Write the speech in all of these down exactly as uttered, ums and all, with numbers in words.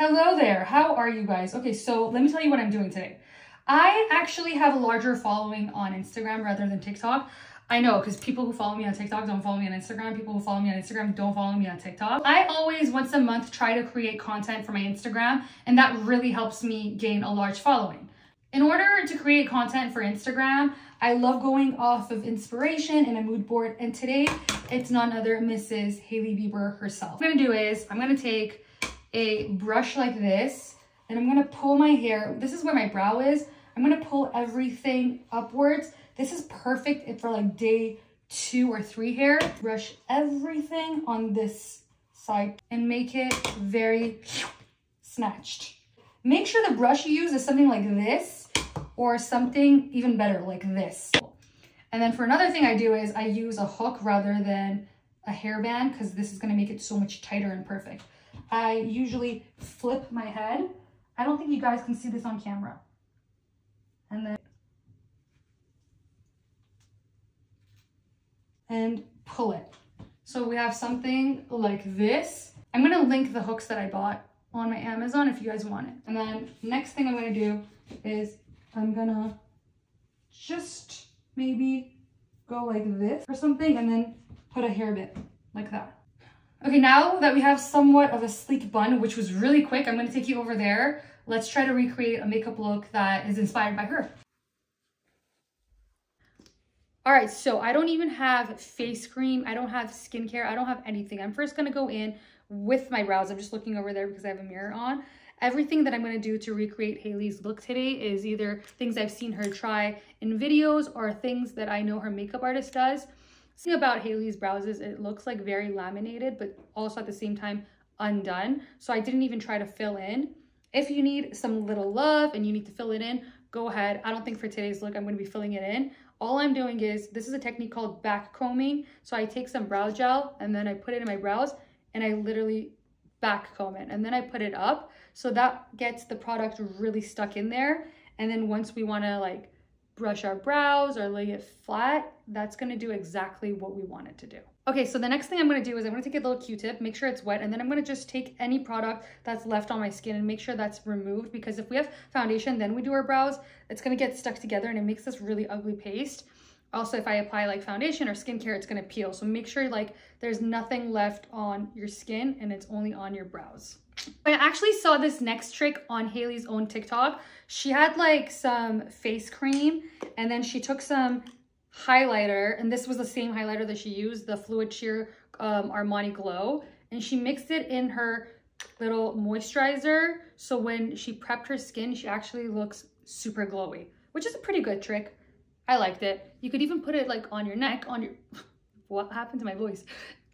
Hello there, how are you guys? Okay, so let me tell you what I'm doing today. I actually have a larger following on Instagram rather than TikTok. I know, because people who follow me on TikTok don't follow me on Instagram. People who follow me on Instagram don't follow me on TikTok. I always, once a month, try to create content for my Instagram, and that really helps me gain a large following. In order to create content for Instagram, I love going off of inspiration and a mood board, and today it's none other Missus Hailey Bieber herself. What I'm gonna do is, I'm gonna take a brush like this, and I'm gonna pull my hair. This is where my brow is. I'm gonna pull everything upwards. This is perfect for like day two or three hair. Brush everything on this side and make it very snatched. Make sure the brush you use is something like this or something even better like this. And then for another thing I do is I use a hook rather than a hairband because this is gonna make it so much tighter and perfect. I usually flip my head. I don't think you guys can see this on camera. And then and pull it. So we have something like this. I'm gonna link the hooks that I bought on my Amazon if you guys want it. And then next thing I'm gonna do is I'm gonna just maybe go like this or something and then put a hair bit like that. Okay, now that we have somewhat of a sleek bun, which was really quick, I'm gonna take you over there. Let's try to recreate a makeup look that is inspired by her. All right, so I don't even have face cream. I don't have skincare. I don't have anything. I'm first gonna go in with my brows. I'm just looking over there because I have a mirror on. Everything that I'm gonna do to recreate Hailey's look today is either things I've seen her try in videos or things that I know her makeup artist does. See about Hailey's brows is it looks like very laminated, but also at the same time undone. So I didn't even try to fill in. If you need some little love and you need to fill it in, go ahead. I don't think for today's look I'm gonna be filling it in. All I'm doing is, this is a technique called back combing. So I take some brow gel and then I put it in my brows and I literally back comb it. And then I put it up. So that gets the product really stuck in there. And then once we wanna like brush our brows or lay it flat, that's gonna do exactly what we want it to do. Okay, so the next thing I'm gonna do is I'm gonna take a little Q-tip, make sure it's wet, and then I'm gonna just take any product that's left on my skin and make sure that's removed, because if we have foundation, then we do our brows, it's gonna get stuck together and it makes this really ugly paste. Also, if I apply like foundation or skincare, it's gonna peel. So make sure like there's nothing left on your skin and it's only on your brows. I actually saw this next trick on Hailey's own TikTok. She had like some face cream and then she took some highlighter, and this was the same highlighter that she used, the Fluid Sheer um, Armani Glow, and she mixed it in her little moisturizer. So when she prepped her skin, she actually looks super glowy, which is a pretty good trick. I liked it. You could even put it like on your neck, on your, what happened to my voice?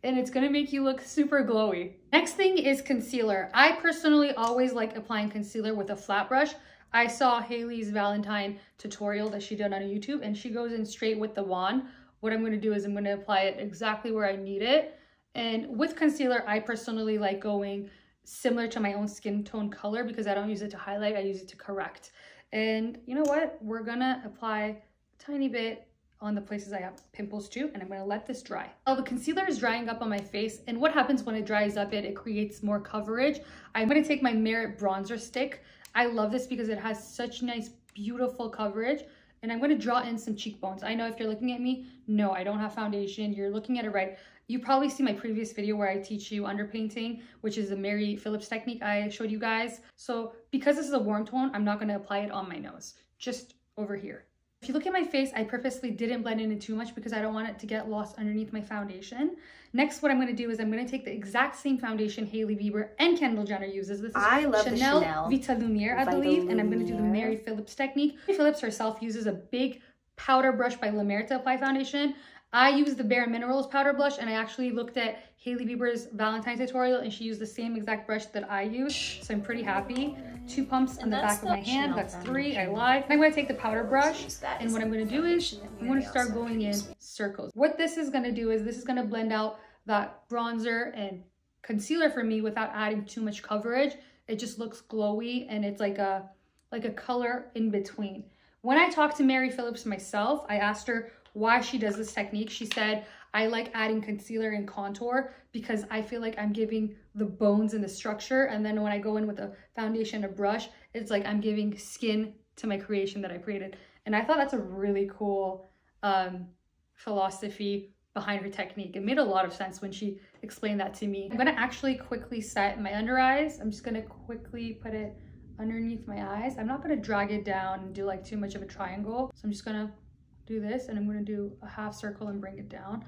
And it's gonna make you look super glowy. Next thing is concealer. I personally always like applying concealer with a flat brush. I saw Hailey's Valentine tutorial that she did on YouTube and she goes in straight with the wand. What I'm gonna do is I'm gonna apply it exactly where I need it. And with concealer, I personally like going similar to my own skin tone color because I don't use it to highlight, I use it to correct. And you know what? We're gonna apply tiny bit on the places I have pimples too, and I'm gonna let this dry. Oh, the concealer is drying up on my face, and what happens when it dries up, it, it creates more coverage. I'm gonna take my Merit Bronzer Stick. I love this because it has such nice, beautiful coverage, and I'm gonna draw in some cheekbones. I know if you're looking at me, no, I don't have foundation, you're looking at it right. You probably see my previous video where I teach you underpainting, which is the Mary Phillips technique I showed you guys. So because this is a warm tone, I'm not gonna apply it on my nose, just over here. If you look at my face, I purposely didn't blend in it too much because I don't want it to get lost underneath my foundation. Next, what I'm going to do is I'm going to take the exact same foundation Hailey Bieber and Kendall Jenner uses. This is I love Chanel, Chanel Vitalumière, I believe, and I'm going to do the Mary Phillips technique. Mary Phillips herself uses a big powder brush by La Mer to apply foundation. I use the Bare Minerals powder blush, and I actually looked at Hailey Bieber's Valentine tutorial, and she used the same exact brush that I use, so I'm pretty happy. Two pumps on the back of my hand, that's three, I lied. I'm gonna take the powder brush, and what I'm gonna do is, I'm gonna start going in circles. What this is gonna do is, this is gonna blend out that bronzer and concealer for me without adding too much coverage. It just looks glowy, and it's like a, like a color in between. When I talked to Mary Phillips myself, I asked her why she does this technique. She said, I like adding concealer and contour because I feel like I'm giving the bones and the structure. And then when I go in with a foundation and a brush, it's like I'm giving skin to my creation that I created. And I thought that's a really cool um, philosophy behind her technique. It made a lot of sense when she explained that to me. I'm gonna actually quickly set my under eyes. I'm just gonna quickly put it underneath my eyes. I'm not gonna drag it down and do like too much of a triangle. So I'm just gonna do this and I'm gonna do a half circle and bring it down.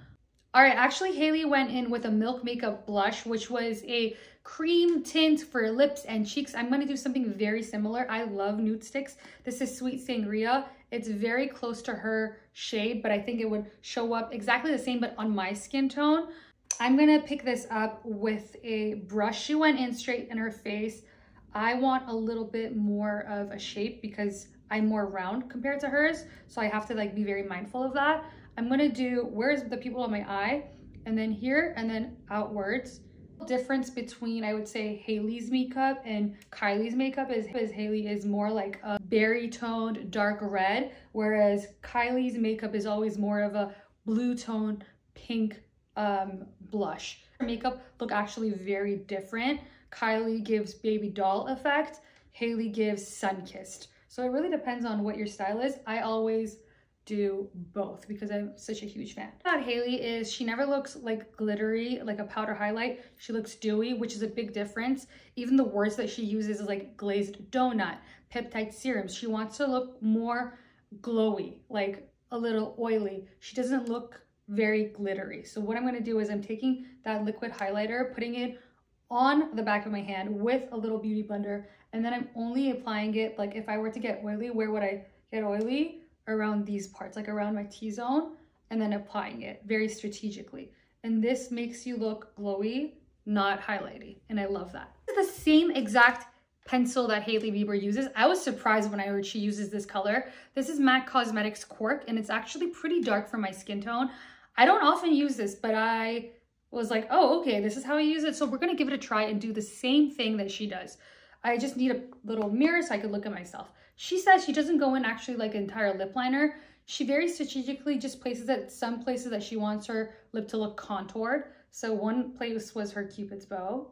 All right, actually Hailey went in with a Milk Makeup blush, which was a cream tint for lips and cheeks. I'm gonna do something very similar. I love nude sticks. This is Sweet Sangria. It's very close to her shade, but I think it would show up exactly the same, but on my skin tone. I'm gonna pick this up with a brush. She went in straight in her face. I want a little bit more of a shape because I'm more round compared to hers. So I have to like be very mindful of that. I'm gonna do, where's the pupil on my eye? And then here, and then outwards. The difference between, I would say, Hailey's makeup and Kylie's makeup is, is Hailey is more like a berry toned dark red, whereas Kylie's makeup is always more of a blue toned pink um, blush. Her makeup look actually very different. Kylie gives baby doll effect, Hailey gives sun kissed. So it really depends on what your style is. I always do both because I'm such a huge fan. About Hailey is she never looks like glittery, like a powder highlight. She looks dewy, which is a big difference. Even the words that she uses is like glazed donut, peptide serums. She wants to look more glowy, like a little oily. She doesn't look very glittery. So what I'm gonna do is I'm taking that liquid highlighter, putting it on the back of my hand with a little beauty blender, and then I'm only applying it, like if I were to get oily, where would I get oily? Around these parts, like around my T-zone, and then applying it very strategically. And this makes you look glowy, not highlighty, and I love that. This is the same exact pencil that Hailey Bieber uses. I was surprised when I heard she uses this color. This is MAC Cosmetics Quark, and it's actually pretty dark for my skin tone. I don't often use this, but I was like, oh, okay, this is how you use it. So we're gonna give it a try and do the same thing that she does. I just need a little mirror so I could look at myself. She says she doesn't go in actually like an entire lip liner. She very strategically just places it some places that she wants her lip to look contoured. So one place was her Cupid's bow.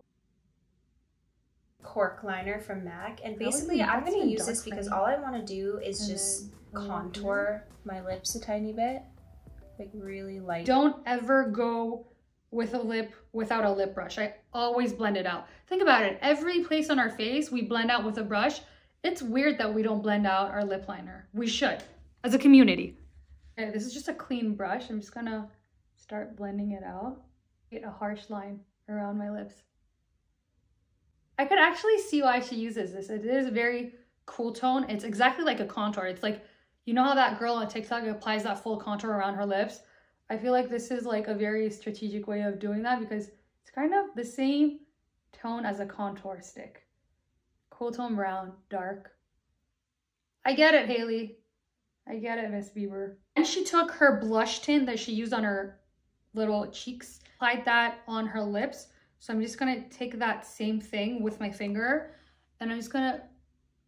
Cork liner from MAC. And basically I'm going to use this because all I want to do is just contour my lips a tiny bit. Like really light. Don't ever go with a lip without a lip brush. I always blend it out. Think about it. Every place on our face we blend out with a brush. It's weird that we don't blend out our lip liner. We should, as a community. Okay, this is just a clean brush. I'm just gonna start blending it out. Get a harsh line around my lips. I could actually see why she uses this. It is a very cool tone. It's exactly like a contour. It's like, you know how that girl on TikTok applies that full contour around her lips? I feel like this is like a very strategic way of doing that because it's kind of the same tone as a contour stick. Cool tone brown, dark. I get it, Hailey. I get it, Miss Bieber. And she took her blush tint that she used on her little cheeks, applied that on her lips. So I'm just gonna take that same thing with my finger and I'm just gonna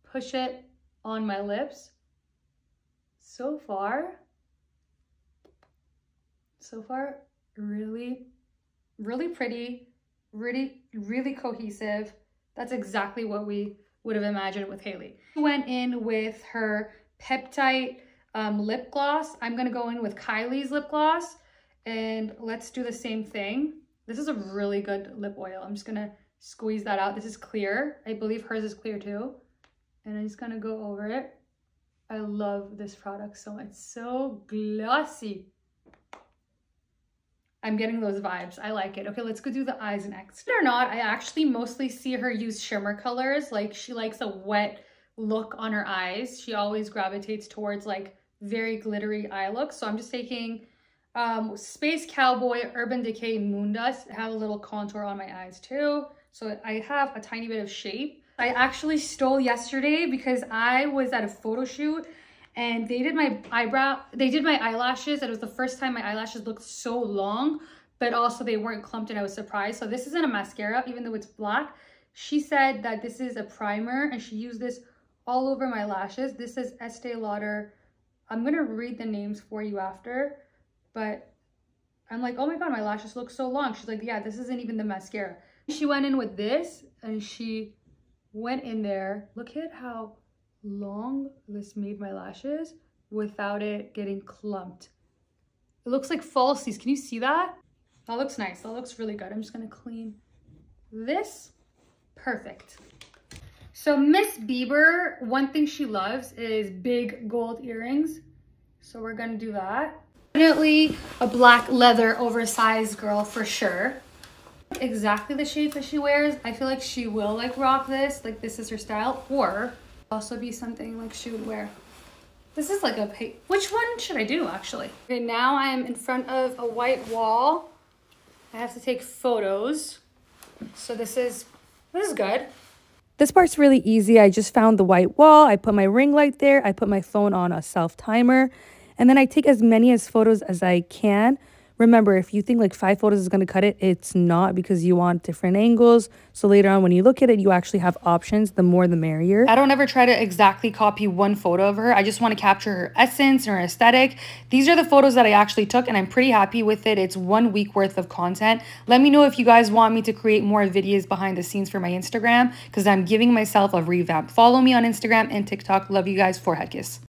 push it on my lips. So far, so far, really, really pretty, really, really cohesive. That's exactly what we would have imagined with Hailey. She went in with her Peptide um, lip gloss. I'm gonna go in with Kylie's lip gloss and let's do the same thing. This is a really good lip oil. I'm just gonna squeeze that out. This is clear. I believe hers is clear too. And I'm just gonna go over it. I love this product so much. It's so glossy. I'm getting those vibes. I like it. Okay, let's go do the eyes next. Or not, I actually mostly see her use shimmer colors. Like she likes a wet look on her eyes. She always gravitates towards like very glittery eye looks. So I'm just taking um, Space Cowboy, Urban Decay, Moon Dust. I have a little contour on my eyes too. So I have a tiny bit of shape. I actually stole yesterday because I was at a photo shoot and they did my eyebrow, they did my eyelashes, and it was the first time my eyelashes looked so long, but also they weren't clumped and I was surprised. So this isn't a mascara, even though it's black. She said that this is a primer and she used this all over my lashes. This is Estee Lauder. I'm gonna read the names for you after, but I'm like, oh my god, my lashes look so long. She's like, yeah, this isn't even the mascara. She went in with this and she went in there. Look at how long this made my lashes without it getting clumped. It looks like falsies. Can you see that? That looks nice. That looks really good. I'm just gonna clean this. Perfect. So Miss Bieber, one thing she loves is big gold earrings. So we're gonna do that. Definitely a black leather oversized girl for sure. Exactly the shape that she wears. I feel like she will like rock this. Like this is her style, or also be something like she would wear. This is like a, which one should I do actually? Okay, now I am in front of a white wall. I have to take photos. So this is, this is good. This part's really easy. I just found the white wall. I put my ring light there. I put my phone on a self timer. And then I take as many as photos as I can. Remember, if you think like five photos is going to cut it, it's not, because you want different angles. So later on when you look at it, you actually have options. The more the merrier. I don't ever try to exactly copy one photo of her. I just want to capture her essence and her aesthetic. These are the photos that I actually took and I'm pretty happy with it. It's one week worth of content. Let me know if you guys want me to create more videos behind the scenes for my Instagram, because I'm giving myself a revamp. Follow me on Instagram and TikTok. Love you guys. Forehead kiss.